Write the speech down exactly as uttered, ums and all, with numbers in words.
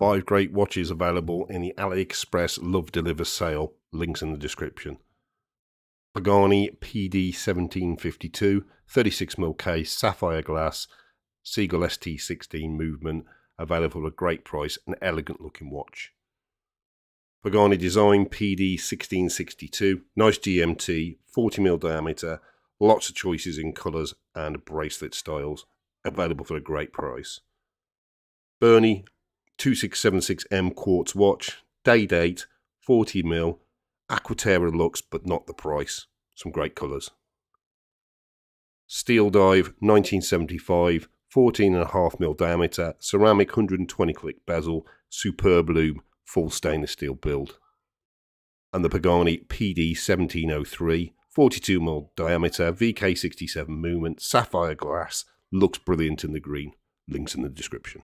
Five great watches available in the AliExpress Love Deliver sale. Links in the description. Pagani P D seventeen fifty-two, thirty-six millimeter case, sapphire glass, Seagull S T sixteen movement, available at a great price, an elegant looking watch. Pagani Design P D sixteen sixty-two, nice G M T, forty millimeter diameter, lots of choices in colours and bracelet styles, available for a great price. Bernie twenty-six seventy-six M quartz watch, day date, forty millimeter, Aquaterra looks but not the price, some great colours. Steel Dive nineteen seventy-five, fourteen point five millimeter diameter, ceramic one hundred twenty click bezel, superb lume, full stainless steel build. And the Pagani P D seventeen oh three, forty-two millimeter diameter, V K sixty-seven movement, sapphire glass, looks brilliant in the green. Links in the description.